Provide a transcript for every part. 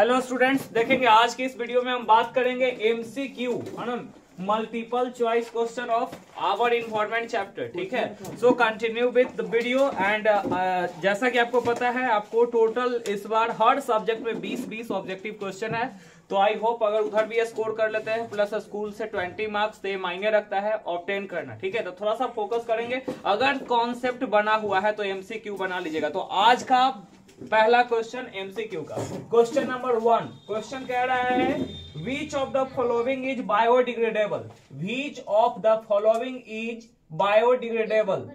Hello students, देखेंगे आज की इस वीडियो में हम बात करेंगे एमसीक्यू है ना, multiple choice question of our environment chapter. ठीक है, so continue with the video and जैसा कि आपको पता है, आपको टोटल इस बार हर सब्जेक्ट में 20-20 ऑब्जेक्टिव क्वेश्चन है। तो आई होप अगर उधर भी स्कोर कर लेते हैं प्लस स्कूल से 20 मार्क्स ये मायने रखता है ऑब्टेन करना। ठीक है, तो थोड़ा सा फोकस करेंगे। अगर कॉन्सेप्ट बना हुआ है तो एमसीक्यू बना लीजिएगा। तो आज का पहला क्वेश्चन एमसीक्यू का क्वेश्चन नंबर 1। क्वेश्चन कह रहा है which of the following is biodegradable, which of the following is biodegradable,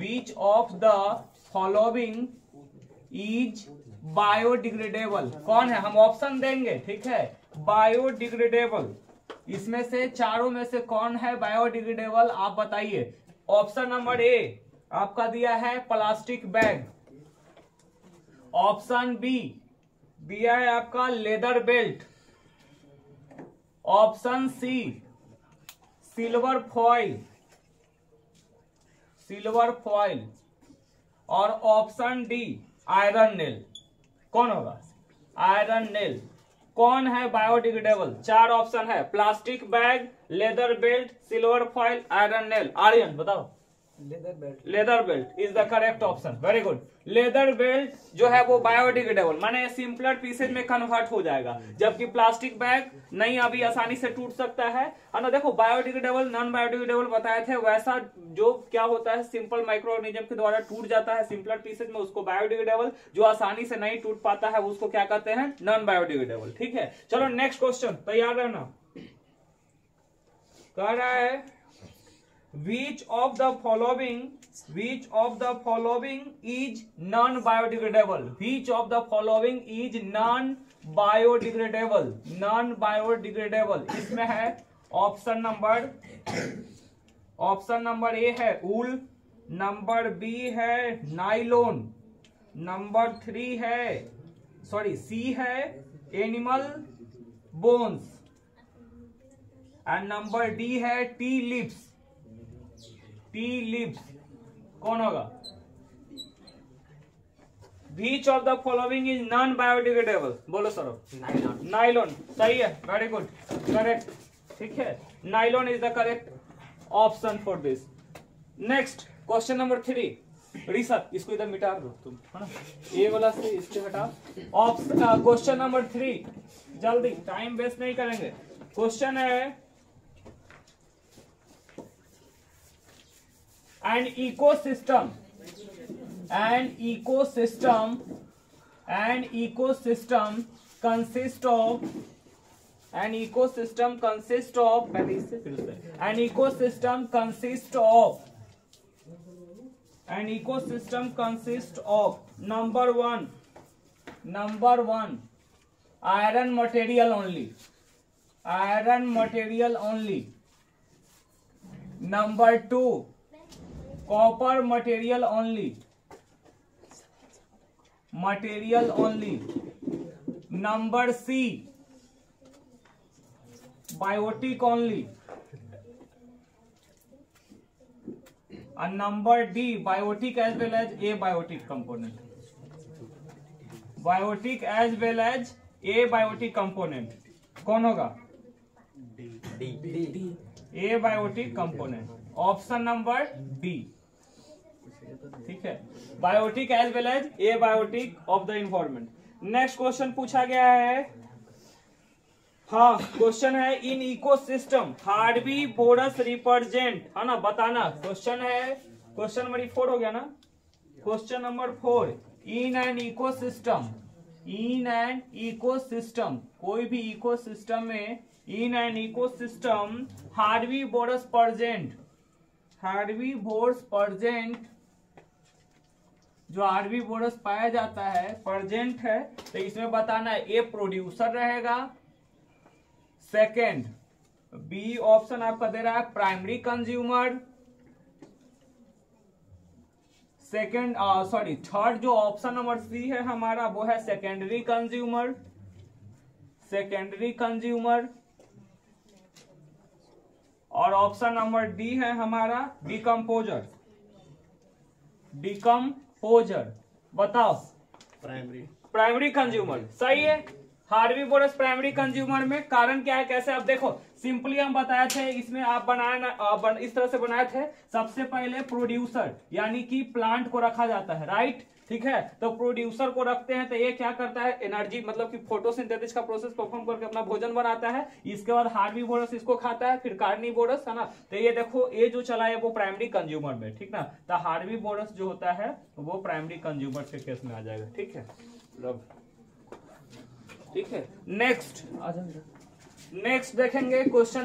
which of the following is biodegradable. कौन है, हम ऑप्शन देंगे। ठीक है, बायोडिग्रेडेबल, इसमें से चारों में से कौन है बायोडिग्रेडेबल, आप बताइए। ऑप्शन नंबर ए आपका दिया है प्लास्टिक बैग, ऑप्शन बी दिया है आपका leather belt, option C silver foil, silver foil, और ऑप्शन डी आयरन नेल। कौन होगा आयरन नेल? कौन है बायोडिग्रेडेबल? चार ऑप्शन है, plastic bag, leather belt, silver foil, iron nail. Aryan बताओ। Leather belt is the correct option, very good. Leather belt जो है वो बायोडिग्रेडेबल माने सिंपलर पीसेज में कन्वर्ट हो जाएगा, जबकि प्लास्टिक बैग नहीं, अभी आसानी से टूट सकता है ना। देखो बायोडिग्रेडेबल नॉन बायोडिग्रेडेबल बताए थे, वैसा जो क्या होता है सिंपल माइक्रोऑर्गेनिज्म के द्वारा टूट जाता है सिंपलर पीसेज में, उसको बायोडिग्रेडेबल, जो आसानी से नहीं टूट पाता है उसको क्या कहते हैं, नॉन बायोडिग्रेडेबल। ठीक है, चलो नेक्स्ट क्वेश्चन, तैयार रहना। कह रहा है Which of the following, which of the following is non-biodegradable? Which of the following is non-biodegradable? Non-biodegradable. इसमें है ऑप्शन नंबर ए है वूल, नंबर बी है नाइलॉन, नंबर 3 है सी है animal bones, and number D है tea leaves. Tea leaves कौन होगा? Which of the following is non-biodegradable? बोलो सर। नाइलॉन सही है, वेरी गुड, करेक्ट। ठीक है, nylon is the correct option for this. Next question number 3। Research इसको इधर मिटा दो तुम, है ना, ये वाला से इसको हटा। ऑप्शन क्वेश्चन नंबर 3, जल्दी टाइम वेस्ट नहीं करेंगे। क्वेश्चन है an ecosystem consists of an ecosystem consists of number 1 iron material only, number 2 copper material only, number 3 biotic only, और number 4 biotic as well as abiotic component, biotic as well as abiotic component. कौन होगा? D, abiotic component, option number D. ठीक है, biotic as well as abiotic of the environment. Next question पूछा गया है, हाँ question है in ecosystem herbivores represent, है ना, बताना। क्वेश्चन है क्वेश्चन नंबर 4 हो गया ना, question number 4 in an ecosystem कोई भी इकोसिस्टम में in an ecosystem herbivorous present जो हार्बीवोरस पाया जाता है प्रेजेंट है, तो इसमें बताना है ए प्रोड्यूसर रहेगा, सेकंड बी ऑप्शन आपका दे रहा है प्राइमरी कंज्यूमर, थर्ड जो ऑप्शन नंबर सी है हमारा वो है सेकेंडरी कंज्यूमर, और ऑप्शन नंबर डी है हमारा डिकम्पोजर। बताओ प्राइमरी कंज्यूमर सही है, हार्बीवोरस प्राइमरी कंज्यूमर में कारण क्या है, कैसे? अब देखो सिंपली हम बताए थे, इसमें आप बनाए इस तरह से बनाए थे, सबसे पहले प्रोड्यूसर यानी कि प्लांट को रखा जाता है, राइट? ठीक है, तो प्रोड्यूसर को रखते हैं तो ये क्या करता है, एनर्जी मतलब कि फोटोसिंथेसिस का प्रोसेस परफॉर्म करके अपना भोजन बनाता है। इसके बाद हार्बीवोरस इसको खाता है, फिर कार्निवोरस, है ना। तो ये देखो ये जो चला है वो प्राइमरी कंज्यूमर में, ठीक ना। तो हार्बीवोरस जो होता है वो प्राइमरी कंज्यूमर के केस में आ जाएगा, ठीक है। ठीक है, नेक्स्ट देखेंगे क्वेश्चन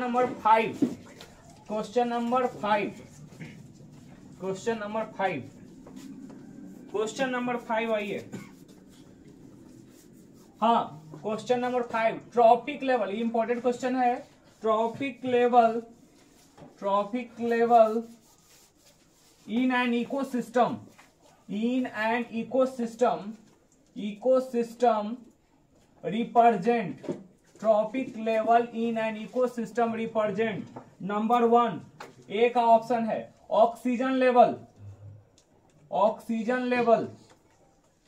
नंबर 5 आइए। हाँ, question number 5 trophic level, important question है। Trophic level in an ecosystem represent, trophic level in an ecosystem represent. Number 1 A का ऑप्शन है oxygen level,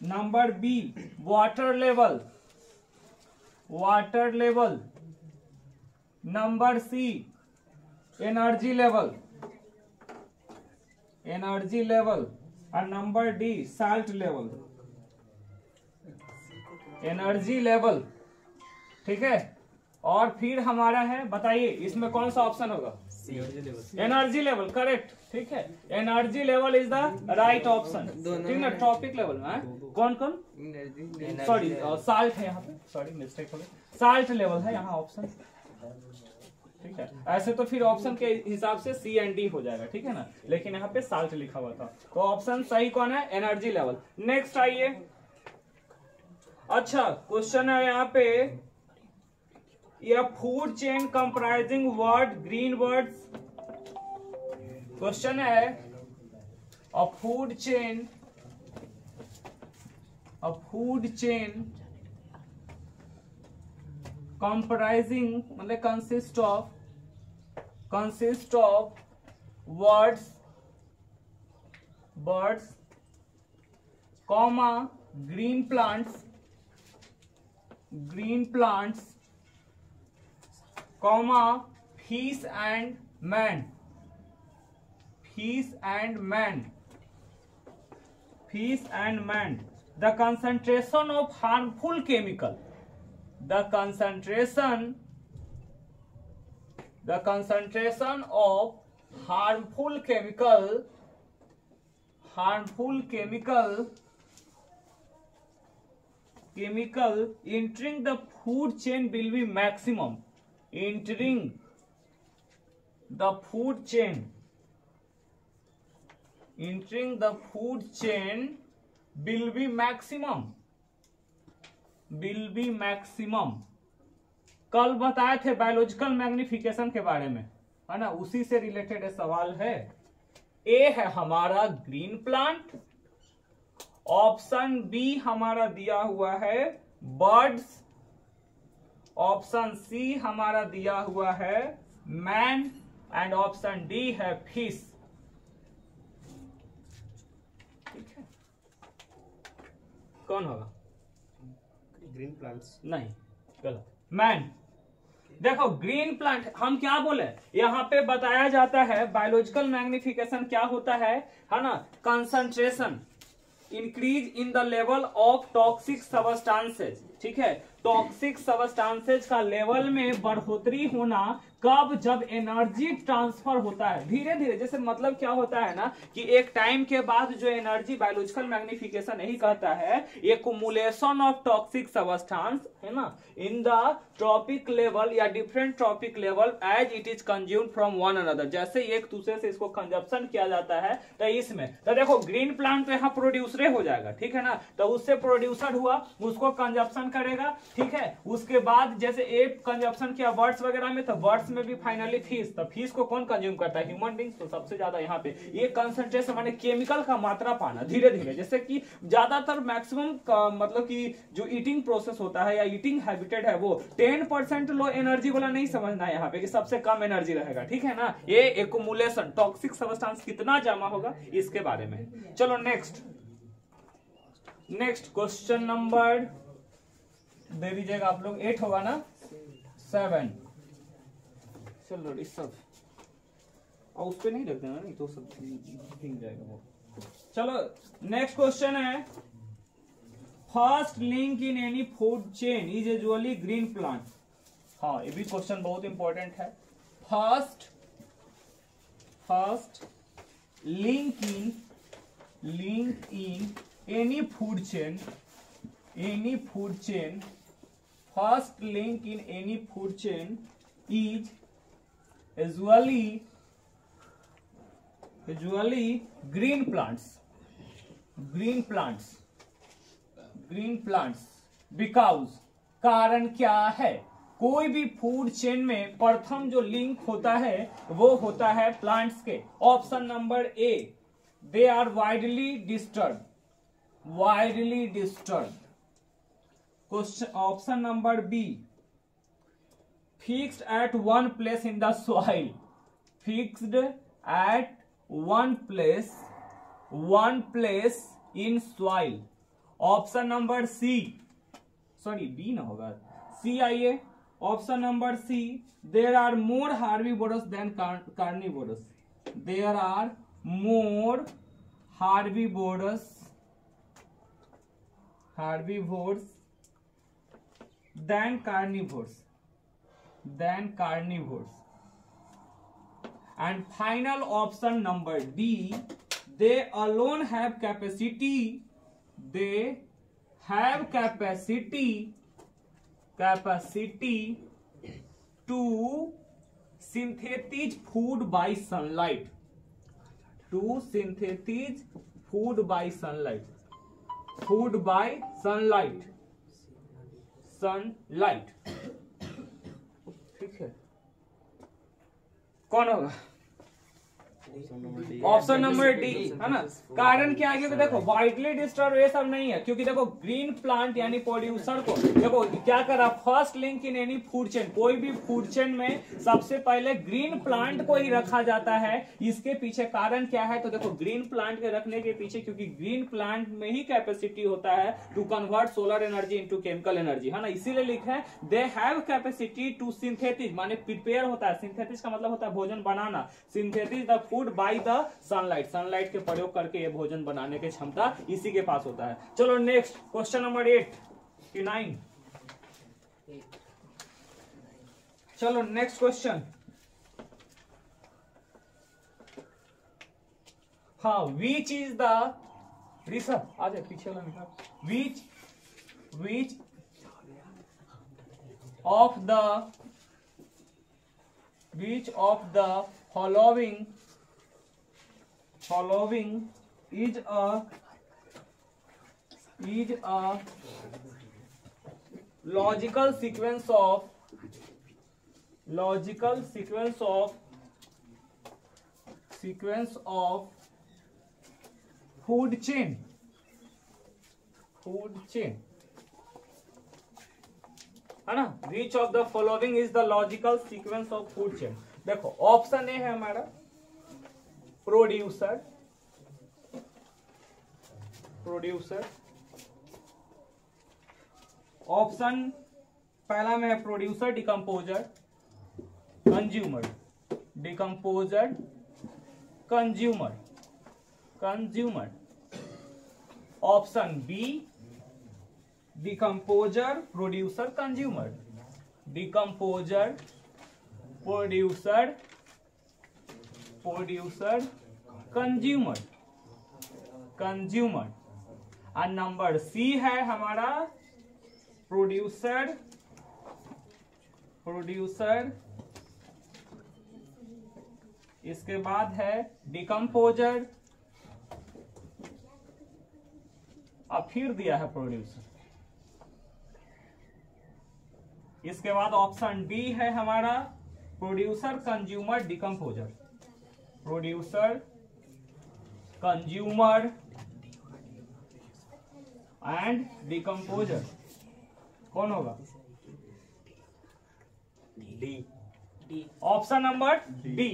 number B water level, number C energy level और number D salt level, energy level, ठीक है। और फिर हमारा है, बताइए इसमें कौन सा ऑप्शन होगा? एनर्जी लेवल, करेक्ट, ठीक है। Energy level is the right option, ठीक ना। टॉपिक लेवल में कौन सॉरी साल्ट है यहाँ पे, सॉरी मिस्टेक हो गया, साल्ट लेवल है यहाँ ऑप्शन, ठीक है। ऐसे तो फिर ऑप्शन के हिसाब से सी एंड डी हो जाएगा, ठीक है ना, लेकिन यहाँ पे साल्ट लिखा हुआ था तो ऑप्शन सही कौन है? Energy level. नेक्स्ट आइए, अच्छा क्वेश्चन है यहाँ पे, यह food chain comprising word green words, question है अ फूड चेन कंप्राइजिंग मतलब consist of birds comma green plants comma fish and man. The concentration of harmful chemical entering the food chain will be maximum. Entering the food chain will be maximum. कल बताए थे biological magnification के बारे में, है ना, उसी से रिलेटेड सवाल है। ए है हमारा ग्रीन प्लांट, ऑप्शन बी हमारा दिया हुआ है बर्ड्स, ऑप्शन सी हमारा दिया हुआ है मैन एंड ऑप्शन डी है फिश, ठीक है। कौन होगा? ग्रीन प्लांट्स नहीं, गलत, मैन। देखो ग्रीन प्लांट हम क्या बोले, यहाँ पे बताया जाता है बायोलॉजिकल मैग्निफिकेशन क्या होता है ना, concentration increase in the level of toxic substances, ठीक है। टॉक्सिक सबस्टांसेज का लेवल में बढ़ोतरी होना कब, जब एनर्जी ट्रांसफर होता है धीरे धीरे। जैसे मतलब क्या होता है ना कि एक टाइम के बाद जो एनर्जी, बायोलॉजिकल मैग्निफिकेशन यही कहता है, एक्युमुलेशन ऑफ टॉक्सिक सबस्टांस, है ना, इन द ट्रॉपिक लेवल या different trophic level as it is consume from one another, जैसे एक दूसरे से इसको कंजप्शन किया जाता है। तो इसमें तो देखो ग्रीन प्लांट तो यहाँ प्रोड्यूसर हो जाएगा, ठीक है ना, तो उससे प्रोड्यूसर हुआ, उसको कंजप्शन करेगा, ठीक है। उसके बाद जैसे ए कंजप्शन किया वर्ड्स वगैरह में, तो वर्ड्स में भी फाइनली फीस, तो फीस को कौन कंज्यूम करता है? Human beings. तो सबसे ज्यादा यहाँ पे ये कंसंट्रेशन माने केमिकल का मात्रा पाना धीरे धीरे, जैसे कि ज्यादातर मैक्सिमम मतलब कि जो ईटिंग प्रोसेस होता है या ईटिंग हैबिटेट है वो 10% लो एनर्जी वाला नहीं समझना है यहाँ पे कि सबसे कम एनर्जी रहेगा, ठीक है ना। ये एक्युमुलेशन टॉक्सिक सबस्टांस कितना जमा होगा इसके बारे में। चलो नेक्स्ट क्वेश्चन नंबर दे दीजिएगा आप लोग, 8 होगा ना, 7 चलो इस सब, और उस पर नहीं रख देना नहीं तो सब भीग जाएगा वो। चलो नेक्स्ट क्वेश्चन है, first link in any food chain is usually green plant. हाँ ये भी क्वेश्चन बहुत इंपॉर्टेंट है। First link in any food chain first link in any food chain is usually green plants because, कारण क्या है, कोई भी फूड चेन में प्रथम जो लिंक होता है वो होता है प्लांट्स के। Option number A, they are widely disturb. Question option number B, fixed at one place in the soil, fixed at one place in soil. Option number C, sorry B ना होगा, C आइए, option number C, there are more herbivorous than carnivorous, there are more herbivores than carnivores. And final option number D, they alone have capacity, capacity to synthesize food by sunlight, sunlight। ठीक है, कौन होगा option number D है ना। कारण क्या है, देखो वाइडली डिस्टर्ब ये सब नहीं है, क्योंकि देखो ग्रीन प्लांट यानी प्रोड्यूसर को देखो क्या कर रहा, first link in any food chain, कोई भी फूड चेन में सबसे पहले ग्रीन प्लांट को ही रखा जाता है। इसके पीछे कारण क्या है, तो देखो ग्रीन प्लांट के रखने के पीछे, क्योंकि ग्रीन प्लांट में ही कैपेसिटी होता है to convert solar energy into chemical energy, है ना, इसीलिए लिखा है they have capacity to synthesize, माने प्रिपेयर होता है, सिंथेटिज का मतलब होता है भोजन बनाना, synthesize the food by the sunlight, sunlight के प्रयोग करके ये भोजन बनाने की क्षमता इसी के पास होता है। चलो नेक्स्ट क्वेश्चन नंबर 8 कि 9, चलो नेक्स्ट क्वेश्चन। हाँ, विच इज द रिसर्च, आ जाए पीछे वाला, which of the following is a logical sequence of food chain, है ना, which of the following is the logical sequence of food chain। देखो ऑप्शन ए है हमारा प्रोड्यूसर, ऑप्शन पहला में है producer, decomposer consumer. Option B, decomposer producer consumer. और number C है हमारा प्रोड्यूसर, इसके बाद है डिकम्पोजर, और फिर दिया है प्रोड्यूसर, इसके बाद ऑप्शन डी है हमारा प्रोड्यूसर कंज्यूमर डिकम्पोजर। कौन होगा, डी, ऑप्शन नंबर डी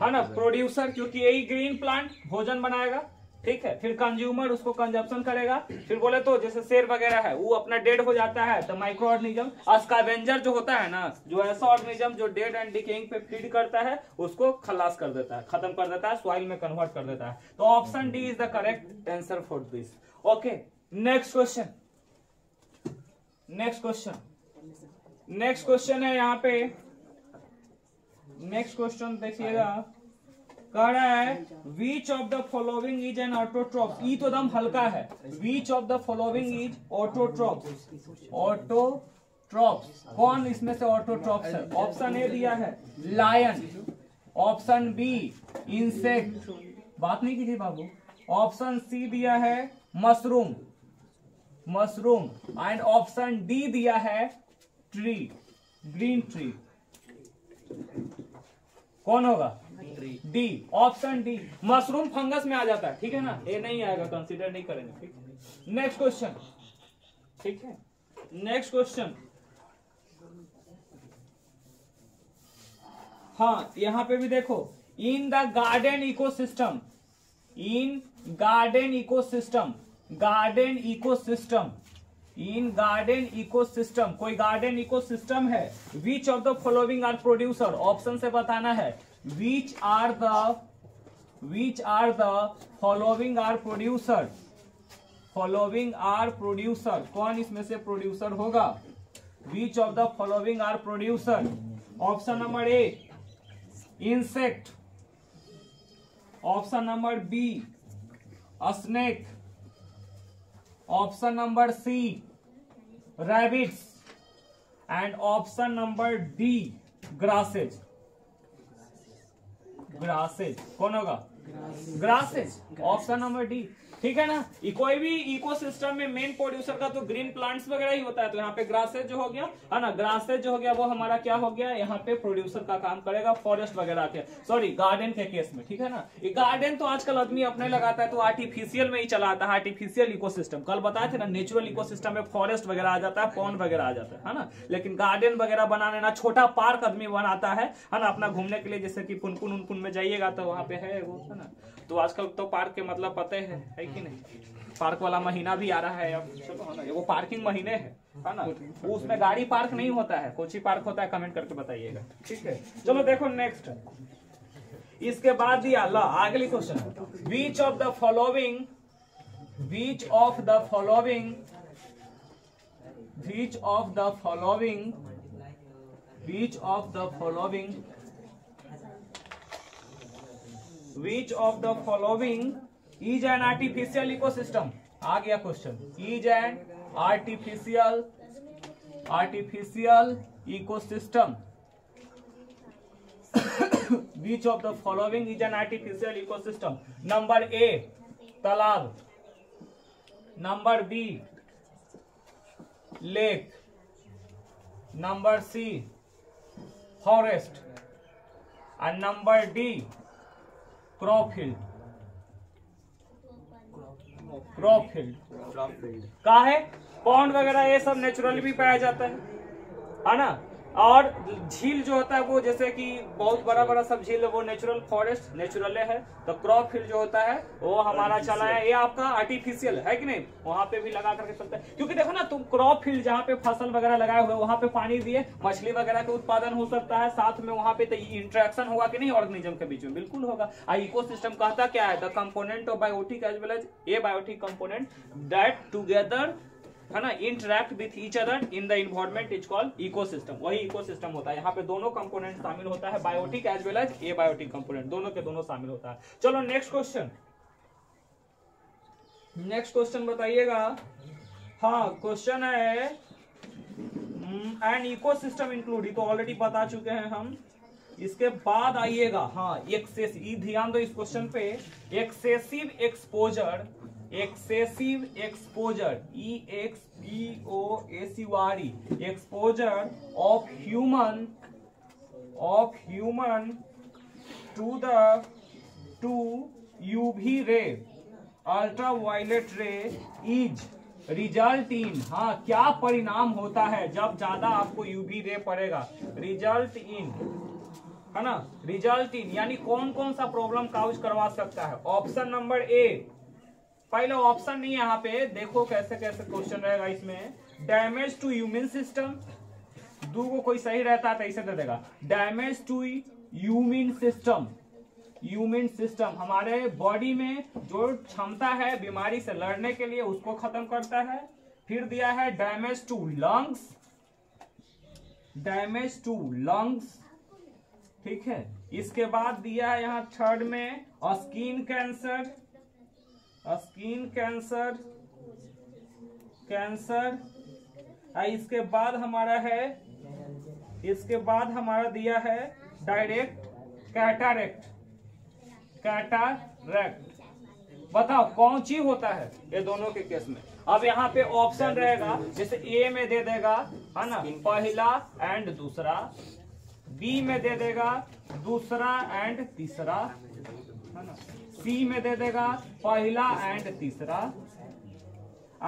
है ना, प्रोड्यूसर, क्योंकि यही ग्रीन प्लांट भोजन बनाएगा, ठीक है, फिर कंज्यूमर उसको कंजप्शन करेगा। फिर बोले तो जैसे शेर वगैरह है वो अपना डेड हो जाता है, तो माइक्रो ऑर्गेनिज्म स्कैवेंजर जो होता है ना, जो ऐसा ऑर्गेनिज्म जो डेड एंड डिकेइंग पे फीड करता है उसको खलास कर देता है, खत्म कर देता है, सॉइल में कन्वर्ट कर देता है। तो option D is the correct answer for this. Okay next question, next question है यहाँ पे। नेक्स्ट क्वेश्चन देखिएगा, कह रहा है which of the following is an autotroph. ई तो दम हल्का है, which of the following is autotroph. Autotrophs कौन इसमें से ऑटोट्रॉप्स है? ऑप्शन ए दिया है लायन, ऑप्शन बी इंसेक्ट, बात नहीं कीजिए बाबू, ऑप्शन सी दिया है मशरूम एंड ऑप्शन डी दिया है ट्री, ग्रीन ट्री। कौन होगा? D, option D. Mushroom fungus में आ जाता है, ठीक है ना, ये नहीं आएगा, कंसीडर नहीं करेंगे, ठीक है। नेक्स्ट क्वेश्चन, ठीक है, नेक्स्ट क्वेश्चन। हाँ यहाँ पे भी देखो, in the garden ecosystem, in garden ecosystem कोई गार्डन इकोसिस्टम है, which of the following are producer. Option से बताना है which are the following are producer, कौन इसमें से प्रोड्यूसर होगा? Which of the following are producer. Option number A insect, option number B snake, option number C rabbits and option number D grasses. कौन होगा? Grasses, option number D, ठीक है ना। कोई भी इकोसिस्टम में मेन प्रोड्यूसर का तो ग्रीन प्लांट्स वगैरह ही होता है, तो यहाँ पे ग्रासेज जो हो गया है ना, ग्रासेज जो हो गया वो हमारा क्या हो गया, यहाँ पे प्रोड्यूसर का काम करेगा फॉरेस्ट वगैरह के, सॉरी गार्डन के केस में, ठीक है ना। ये गार्डन तो आजकल आदमी अपने लगाता है तो आर्टिफिशियल में ही चलाता है, आर्टिफिशियल इकोसिस्टम। कल बताए थे ना नेचुरल इकोसिस्टम में फॉरेस्ट वगैरह आ जाता है, पॉन्ड वगैरह आ जाता है ना, लेकिन गार्डन वगैरह बनाने ना, छोटा पार्क आदमी बनाता है ना अपना घूमने के लिए, जैसे कि पुनपुन उनपुन में जाइएगा तो वहाँ पे है वो, है ना। तो आजकल तो पार्क के मतलब पते हैं कि नहीं, पार्क वाला महीना भी आ रहा है अब, चलो ना, वो पार्किंग महीने है ना, उसमें गाड़ी पार्क नहीं होता है, कोची पार्क होता है, कमेंट करके बताइएगा, ठीक है। चलो देखो नेक्स्ट, इसके बाद दिया अगली question, which of the following is an artificial ecosystem. आ गया question, is an artificial ecosystem. Which of the following is an artificial ecosystem. Number A तालाब, number B lake, number C forest and number D crop field. Crop field का है, pond वगैरह ये सब naturally भी पाया जाता है ना, और झील जो होता है वो जैसे कि बहुत बड़ा बड़ा सब झील है वो नेचुरल फॉरेस्ट नेचुरल है। तो क्रॉप फील्ड जो होता है वो हमारा चला है, ये आपका आर्टिफिशियल है कि नहीं, वहां पे भी लगा करके चलता है, क्योंकि देखो ना तुम क्रॉप फील्ड जहाँ पे फसल वगैरह लगाए हुए वहां पे पानी दिए मछली वगैरह का उत्पादन हो सकता है, साथ में वहां पे तो इंट्रैक्शन होगा कि नहीं ऑर्गेनिज्म के बीच में, बिल्कुल होगा। इकोसिस्टम कहता क्या है, the component of biotic as well as abiotic component that together है ना interact with each other in the environment is called ecosystem. वही इकोसिस्टम होता है, यहाँ पे दोनों कंपोनेंट शामिल होता है, biotic as well as abiotic component, दोनों के दोनों शामिल होता है। चलो नेक्स्ट क्वेश्चन, बताइएगा। हाँ क्वेश्चन है एन इकोसिस्टम इंक्लूड, तो ऑलरेडी बता चुके हैं हम। इसके बाद आइएगा, हाँ एक्सेसिव, ध्यान दो इस क्वेश्चन पे, excessive exposure EXPOSURE exposure of human to UV ray ultraviolet ray is result in, हाँ क्या परिणाम होता है जब ज्यादा आपको UV रे पड़ेगा, रिजल्ट इन है ना, रिजल्ट इन यानी कौन कौन सा प्रॉब्लम काउज करवा सकता है। ऑप्शन नंबर ए पहला ऑप्शन नहीं है यहाँ पे, देखो कैसे कैसे क्वेश्चन रहेगा इसमें। डैमेज टू ह्यूमन सिस्टम, दो को कोई सही रहता है तो इसे दे देगा। Damage to human system, human system हमारे बॉडी में जो क्षमता है बीमारी से लड़ने के लिए उसको खत्म करता है। फिर दिया है damage to lungs, damage to lungs, ठीक है। इसके बाद दिया है यहाँ थर्ड में skin cancer, skin cancer, cancer. इसके बाद हमारा है, इसके बाद हमारा दिया है डायरेक्ट कैटारेक्ट, कैटारेक्ट। बताओ कौन सी होता है ये दोनों के केस में। अब यहाँ पे ऑप्शन रहेगा, जैसे ए में दे देगा है ना पहला एंड दूसरा, बी में दे देगा दूसरा एंड तीसरा, है ना सी में दे देगा पहला एंड तीसरा,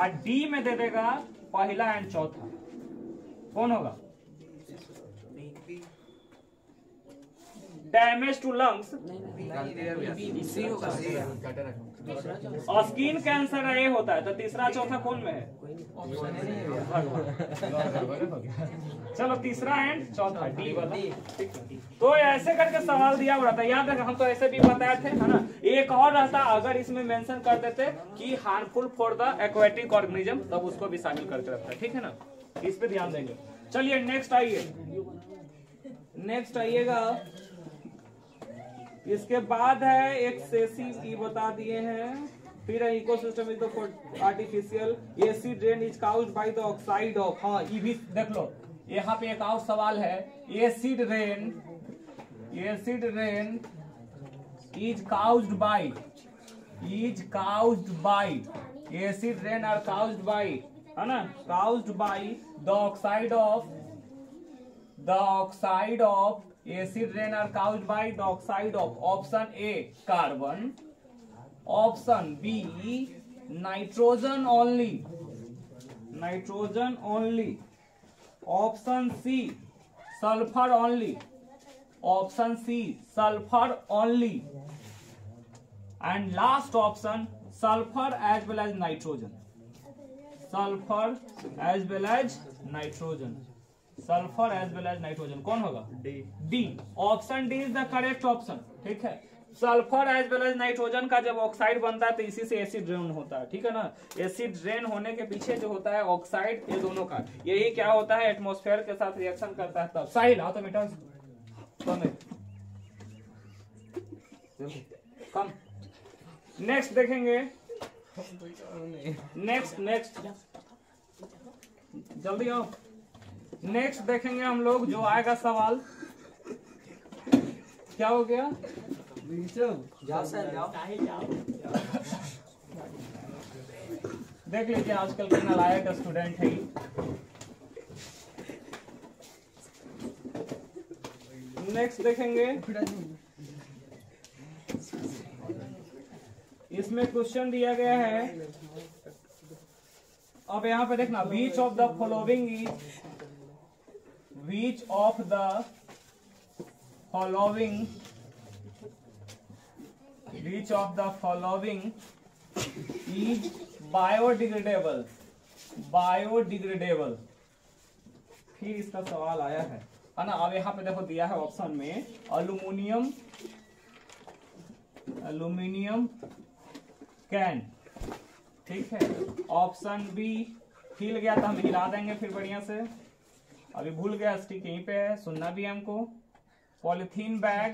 और डी में दे देगा पहला एंड चौथा। कौन होगा? डैमेज टू लंग्स और स्किन कैंसर ये होता है, तो तीसरा चौथा कौन में है? चलो तीसरा एंड चौथा डी वाला। तो ऐसे करके सवाल दिया हुआ था, याद रखना। हम तो ऐसे भी बताए थे है ना। एक और रहता अगर इसमें मेंशन कर देते कि harmful for the aquatic organism, तब उसको भी शामिल करके रखता है, ठीक है ना। इस पे ध्यान देंगे। चलिए नेक्स्ट आइए, नेक्स्ट आइएगा। इसके बाद है एक्सेसिव की बता दिए हैं। फिर ecosystem is the artificial acid rain is caused by the oxide of, हाँ ये भी देख लो। यहाँ पे एक और सवाल है, acid rain, acid rain is caused by, is caused by, acid rain are caused by है ना, caused by the oxide of, the oxide of acid rain are caused by the oxide of, option A carbon, option B nitrogen only, nitrogen only, option C sulphur only, option C sulphur only, and last option sulphur as well as nitrogen, sulphur as well as nitrogen, sulphur as well as nitrogen. कौन होगा? D, D option D is the correct option, ठीक है। Sulphur as well as nitrogen का जब oxide बनता है तो इसी से एसिड रेन होता है, ठीक है ना। एसिड रेन होने के पीछे जो होता है ऑक्साइड, ये दोनों का यही क्या होता है, एटमॉस्फेयर के साथ रिएक्शन करता है तब। सही ना तो बेटा कम। नेक्स्ट देखेंगे, नेक्स्ट नेक्स्ट जल्दी आओ। नेक्स्ट देखेंगे हम लोग जो आएगा सवाल। क्या हो गया? देख लीजिए आजकल के नालायक स्टूडेंट है। नेक्स्ट देखेंगे, इसमें क्वेश्चन दिया गया है। अब यहाँ पे देखना, which of the following is, which of the following, which of the following is biodegradable, biodegradable। फिर इसका सवाल आया है ना। अब यहाँ पे देखो दिया है ऑप्शन में अल्यूमिनियम, अल्यूमिनियम कैन, ठीक है। ऑप्शन बी हिल गया तो हम हिला देंगे फिर बढ़िया से, अभी भूल गया स्टिक यहीं पे है, सुनना भी हमको। पॉलिथीन बैग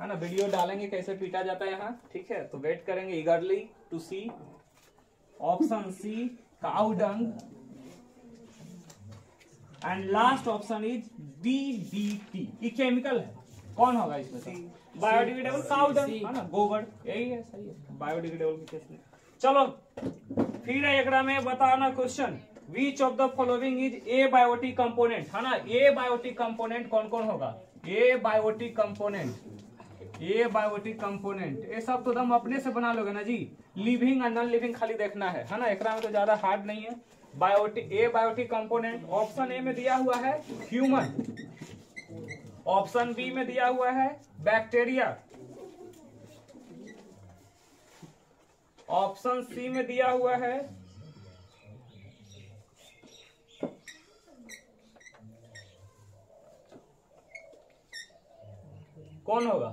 है ना, वीडियो डालेंगे कैसे पीटा जाता है यहाँ, ठीक है। तो वेट करेंगे eagerly to see. Option C cow dung, and last option is DDT. ये केमिकल है, कौन होगा इसमें? बायोडिग्रेडेबल काऊ डंग है ना, गोबर, यही है, सही है बायोडिग्रेडेबल के केस में। चलो फिर एक में बताना question, Which of the following is abiotic component, है ना। abiotic component कौन कौन होगा? abiotic component, abiotic component ये सब तो तुम अपने से बना लोगे ना जी। लिविंग और नॉन लिविंग खाली देखना है ना। एकरा में तो ज्यादा हार्ड नहीं है। Biotic, abiotic component option A में दिया हुआ है ह्यूमन, ऑप्शन बी में दिया हुआ है बैक्टीरिया, ऑप्शन सी में दिया हुआ है। कौन होगा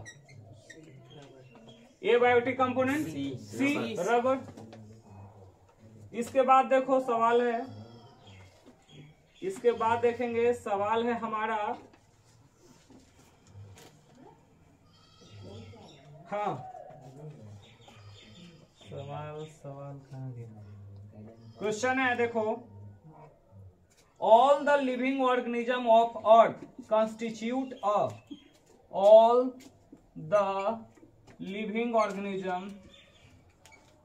abiotic component? C rubber. इसके बाद देखो सवाल है, इसके बाद देखेंगे सवाल है हमारा, हाँ सवाल कहाँ गया, क्वेश्चन है देखो, all the living organism of earth constitute a, all the living organism,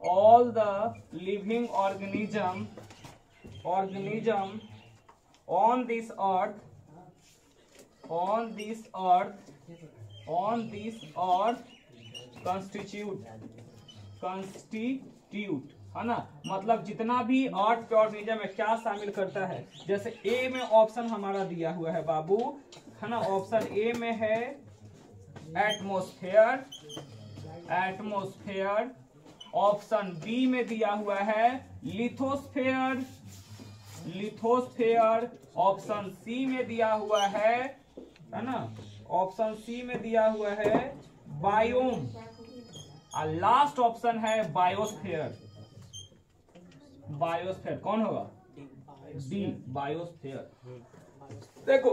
all the living organism on this earth constitute है ना, मतलब जितना भी अर्थ पे ऑर्गेनिज्म है क्या शामिल करता है। जैसे ए में ऑप्शन हमारा दिया हुआ है बाबू, है ना, ऑप्शन ए में है एटमोस्फेयर, ऑप्शन बी में दिया हुआ है लिथोस्फेयर, ऑप्शन सी में दिया हुआ है ना, ऑप्शन सी में दिया हुआ है बायोम, और लास्ट ऑप्शन है बायोस्फेयर। बायोस्फेयर कौन होगा? D biosphere. देखो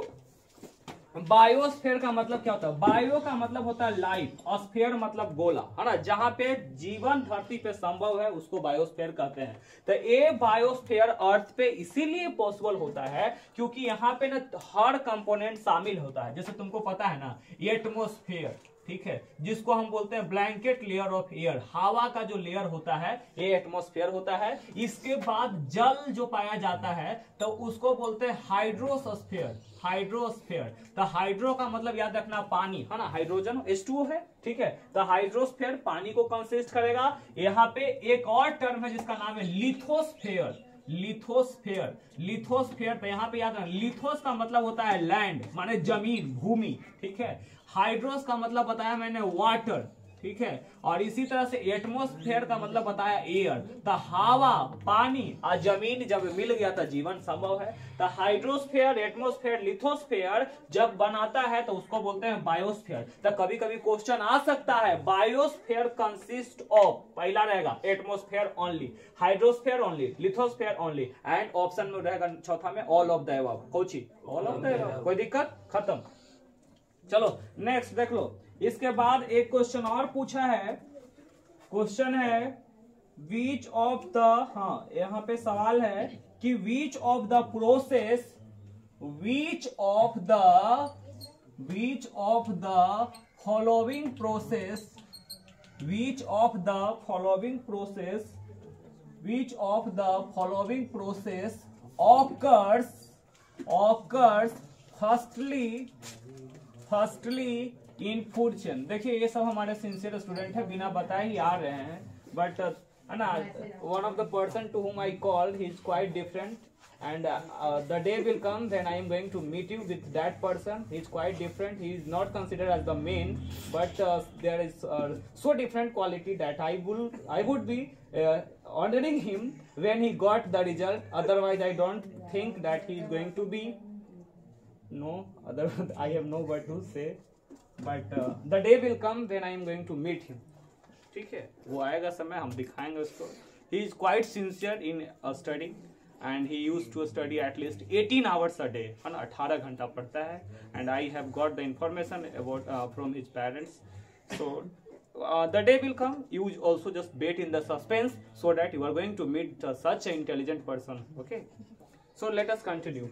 बायोस्फेयर का मतलब क्या होता है? बायो का मतलब होता है लाइफ, स्फेयर मतलब गोला, है ना, जहां पे जीवन धरती पे संभव है उसको बायोस्फेयर कहते हैं। तो ये बायोस्फेयर अर्थ पे इसीलिए पॉसिबल होता है क्योंकि यहाँ पे ना हर कंपोनेंट शामिल होता है। जैसे तुमको पता है ना एटमोस्फेयर, ठीक है, जिसको हम बोलते हैं ब्लैंकेट लेयर ऑफ एयर, हवा का जो लेयर होता है ये एटमॉस्फेयर होता है। इसके बाद जल जो पाया जाता है तो उसको बोलते हैं हाइड्रोस्फेयर। तो हाइड्रो का मतलब याद रखना पानी, है ना, हाइड्रोजन H2O है, ठीक है। तो हाइड्रोस्फेयर पानी को कंसिस्ट करेगा। यहाँ पे एक और टर्म है जिसका नाम है लिथोस्फेयर। तो यहाँ पे याद रखना लिथोस का मतलब होता है लैंड, माने जमीन, भूमि, ठीक है। हाइड्रोस का मतलब बताया मैंने वाटर, ठीक है, और इसी तरह से एटमॉस्फेयर का मतलब बताया एयर। तो हवा, पानी और जमीन जब मिल गया तो जीवन संभव है। तो हाइड्रोस्फेयर, एटमॉस्फेयर, लिथोस्फेयर जब बनाता है तो उसको बोलते हैं बायोस्फेयर। तो कभी कभी क्वेश्चन आ सकता है बायोस्फेयर कंसिस्ट ऑफ, पहला रहेगा atmosphere only, hydrosphere only, lithosphere only, and option में रहेगा चौथा में ऑल ऑफ द अबव। कोची ऑल ऑफ द अबव, कोई दिक्कत खत्म। चलो नेक्स्ट देख लो। इसके बाद एक क्वेश्चन और पूछा है, क्वेश्चन है विच ऑफ द, हाँ यहाँ पे सवाल है कि which of the following process occurs firstly in food chain. देखिए ये सब हमारे सिंसियर स्टूडेंट है, बिना बताए ही आ रहे हैं, बट ना one of the person to whom I called he is quite different and the day will come then I am going to meet you with that person. He is quite different, he is not considered as the main, but there is so different quality that I would be ordering him when he got the result, otherwise I don't think that he is going to be, no otherwise I have no what to say, but the day will come then I am going to meet him, ठीक है, वो आएगा समय, हम दिखाएंगे उसको। He is quite sincere in study and he use to study at least 18 hours a day, है ना, 18 घंटा पढ़ता है। And I have got the information about from his parents, so the day will come, you also just wait in the suspense so that you are going to meet such an intelligent person, okay? So let us continue.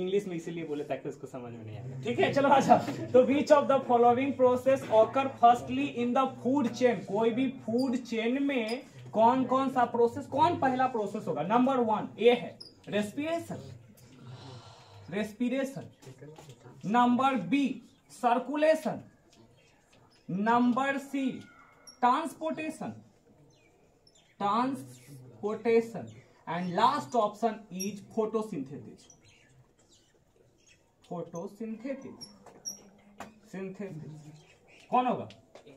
English में इसीलिए बोले ताकि उसको समझ में नहीं आए, ठीक है। चलो अच्छा, तो which of the following process occur firstly in the food chain, कोई भी फूड चेन में कौन कौन सा प्रोसेस, कौन पहला प्रोसेस होगा? नंबर 1 ए है respiration, number B circulation, number C transportation and last option is photosynthesis. कौन होगा?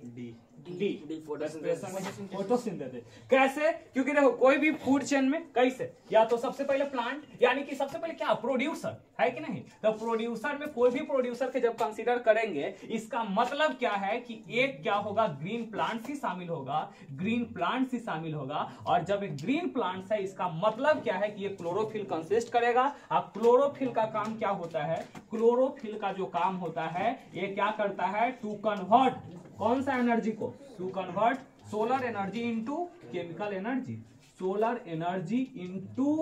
D D photosynthesis. कैसे? क्योंकि देखो कोई भी फूड चेन में कैसे या तो सबसे पहले प्लांट यानी कि सबसे पहले क्या प्रोड्यूसर है कि नहीं, तो प्रोड्यूसर में कोई भी प्रोड्यूसर के जब कंसीडर करेंगे इसका मतलब क्या है कि एक क्या होगा ग्रीन प्लांट्स ही शामिल होगा, ग्रीन प्लांट्स ही शामिल होगा। और जब एक ग्रीन प्लांट्स है इसका मतलब क्या है कि ये क्लोरोफिल कंसिस्ट करेगा। अब क्लोरोफिल का काम क्या होता है, क्लोरोफिल का जो काम होता है ये क्या करता है टू कन्वर्ट कौन सा एनर्जी को, to convert solar energy into chemical energy, solar energy into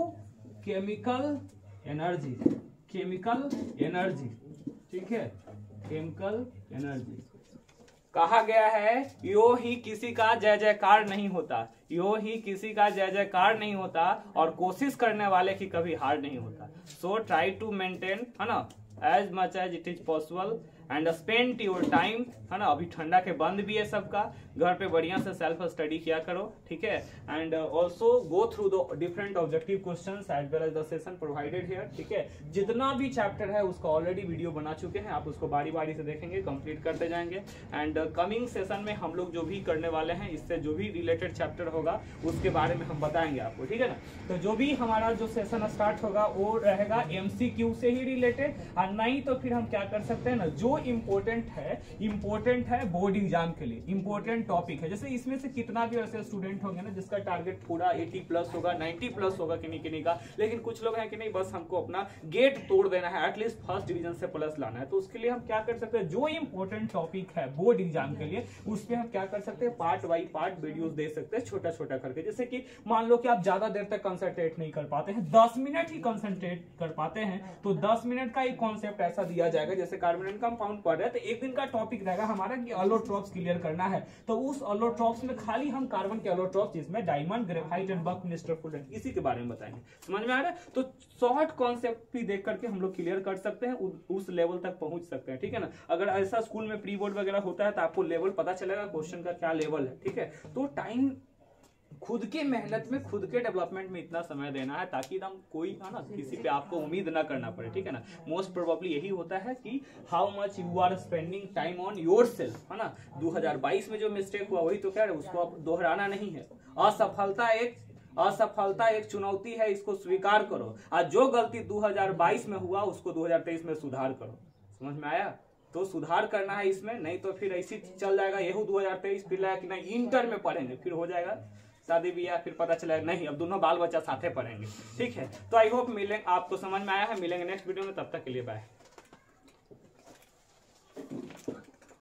chemical energy, chemical energy, ठीक है केमिकल एनर्जी। कहा गया है यो ही किसी का जय जयकार नहीं होता, यो ही किसी का जय जयकार नहीं होता और कोशिश करने वाले की कभी हार नहीं होता। सो ट्राई टू मेंटेन है ना as much as it is possible and spend your time है ना। अभी ठंडा के बंद भी है सबका, घर पे बढ़िया से सेल्फ स्टडी किया करो, ठीक है। And also go through the different objective questions as well as the session provided here, ठीक है। जितना भी चैप्टर है उसका ऑलरेडी वीडियो बना चुके हैं, आप उसको बारी बारी से देखेंगे, कंप्लीट करते जाएंगे। एंड कमिंग सेशन में हम लोग जो भी करने वाले हैं इससे जो भी रिलेटेड चैप्टर होगा उसके बारे में हम बताएंगे आपको, ठीक है ना। तो जो भी हमारा जो सेशन स्टार्ट होगा वो रहेगा MCQ से ही रिलेटेड, और नहीं तो फिर हम क्या कर सकते हैं ना जो इम्पोर्टेंट है बोर्ड एग्जाम के लिए इम्पोर्टेंट टॉपिक है, जैसे इसमें से कितना भी ऐसे स्टूडेंट होंगे ना जिसका टारगेट पूरा 80 प्लस होगा 90 प्लस होगा किन्हीं का, लेकिन कुछ लोग हैं कि नहीं बस हमको अपना गेट तोड़ देना है, एटलीस्ट फर्स्ट डिवीजन से प्लस लाना है। तो उसके लिए हम क्या कर सकते हैं जो इम्पोर्टेंट टॉपिक है बोर्ड एग्जाम के लिए उस पर हम क्या कर सकते हैं पार्ट बाई पार्ट वीडियो दे सकते हैं छोटा छोटा करके। जैसे कि मान लो कि आप ज्यादा देर तक कंसंट्रेट नहीं कर पाते हैं, 10 मिनट ही कंसंट्रेट कर पाते हैं, तो 10 मिनट का एक कॉन्सेप्ट ऐसा दिया जाएगा। जैसे कार्बन कंपाउंड पढ़ रहे तो एक दिन का टॉपिक रहेगा हमारा कि ऑलोट्रोप्स क्लियर करना है, तो उस ऑलोट्रोप्स में खाली हम कार्बन के ऑलोट्रोप्स जिसमें diamond graphite and buckminsterfullerene इसी के बारे में बताएंगे। समझ में आ रहा है? तो शॉर्ट कॉन्सेप्ट भी देख करके हम लोग क्लियर कर सकते हैं, उस लेवल तक पहुंच सकते हैं, ठीक है ना। अगर ऐसा स्कूल में प्री बोर्ड वगैरह होता है तो आपको लेवल पता चलेगा क्वेश्चन का क्या लेवल है, ठीक है। तो टाइम खुद के मेहनत में खुद के डेवलपमेंट में इतना समय देना है ताकि हम कोई है ना किसी पे आपको उम्मीद ना करना पड़े, ठीक है ना। मोस्ट प्रोबेबली यही होता है कि how much you are spending time on yourself है ना। 2022 में जो मिस्टेक हुआ वही तो कह रहे हैं, उसको आप दोहराना नहीं है। असफलता एक चुनौती है, इसको स्वीकार करो, और जो गलती 2022 में हुआ उसको 2023 में सुधार करो। समझ में आया? तो सुधार करना है इसमें, नहीं तो फिर ऐसी चल जाएगा यही 2023 फिर लाया कि नहीं इंटर में पढ़ेंगे, फिर हो जाएगा शादी भी या फिर पता चला नहीं अब दोनों बाल बच्चा साथे पढ़ेंगे, ठीक है। तो आई होप मिलेंगे, आपको समझ में आया है। मिलेंगे नेक्स्ट वीडियो में, तब तक के लिए बाय।